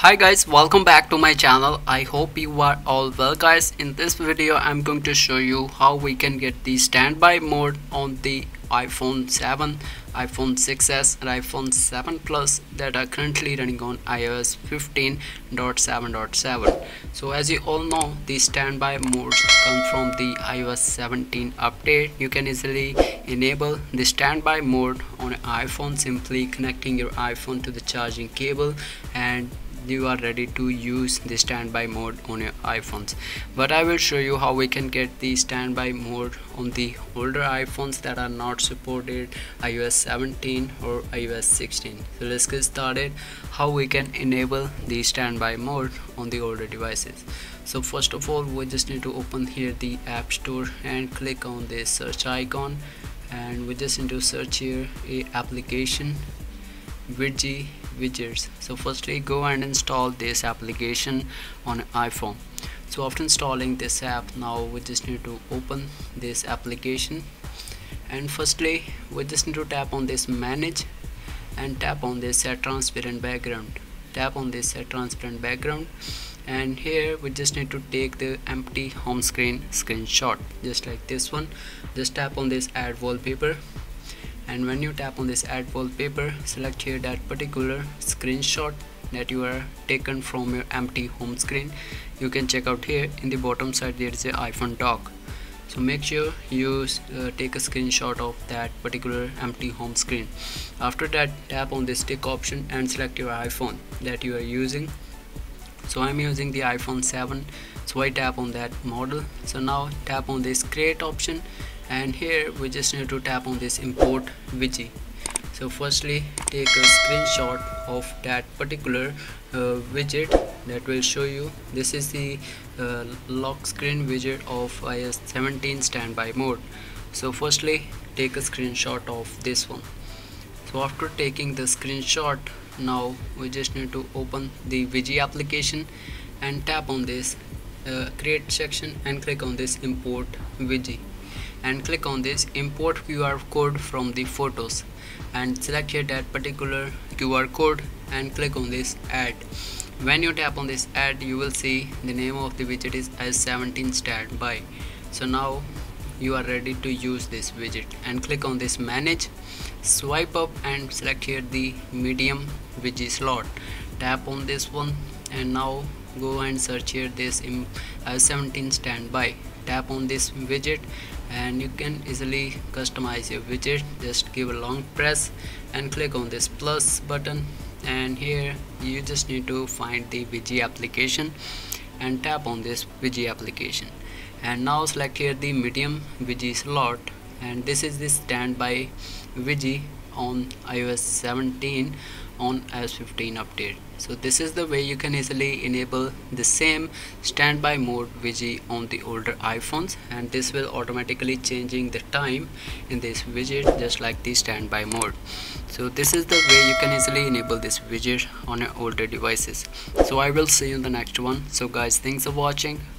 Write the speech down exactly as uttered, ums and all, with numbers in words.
Hi guys, welcome back to my channel. I hope you are all well. Guys, in this video I'm going to show you how we can get the standby mode on the iPhone seven, iPhone six S and iPhone seven plus that are currently running on i O S fifteen point seven point seven. So as you all know, the standby modes come from the i O S seventeen update. You can easily enable the standby mode on an iPhone simply connecting your iPhone to the charging cable, and you are ready to use the standby mode on your iPhones. But I will show you how we can get the standby mode on the older iPhones that are not supported i O S seventeen or i O S sixteen. So let's get started how we can enable the standby mode on the older devices. So first of all, we just need to open here the App Store and click on this search icon, and we just need to search here a application, Vigi widgets. So firstly, go and install this application on iPhone. So after installing this app, now we just need to open this application, and firstly we just need to tap on this manage and tap on this set transparent background. Tap on this set transparent background and here we just need to take the empty home screen screenshot, just like this one. Just tap on this add wallpaper, and when you tap on this add wallpaper, select here that particular screenshot that you are taken from your empty home screen. You can check out here in the bottom side there is an iPhone dock, so make sure you uh, take a screenshot of that particular empty home screen. After that, tap on this tick option and select your iPhone that you are using. So I'm using the iPhone seven, so I tap on that model. So now tap on this create option, and here we just need to tap on this import Vigi. So firstly, take a screenshot of that particular uh, widget that will show you. This is the uh, lock screen widget of i O S seventeen standby mode. So firstly, take a screenshot of this one. So after taking the screenshot, now we just need to open the Vigi application and tap on this uh, create section and click on this import Vigi, and click on this import Q R code from the photos, and select here that particular Q R code and click on this add. When you tap on this add, you will see the name of the widget is i O S seventeen standby. So now you are ready to use this widget, and click on this manage, swipe up and select here the medium Vigi slot. Tap on this one and now go and search here this i O S seventeen standby. Tap on this widget and you can easily customize your widget. Just give a long press and click on this plus button, and here you just need to find the Vigi application and tap on this Vigi application, and now select here the medium Vigi slot, and this is the standby Vigi on i O S seventeen on i O S fifteen update. So this is the way you can easily enable the same standby mode Vigi on the older iPhones, and this will automatically changing the time in this widget just like the standby mode. So this is the way you can easily enable this widget on your older devices. So I will see you in the next one. So guys, thanks for watching.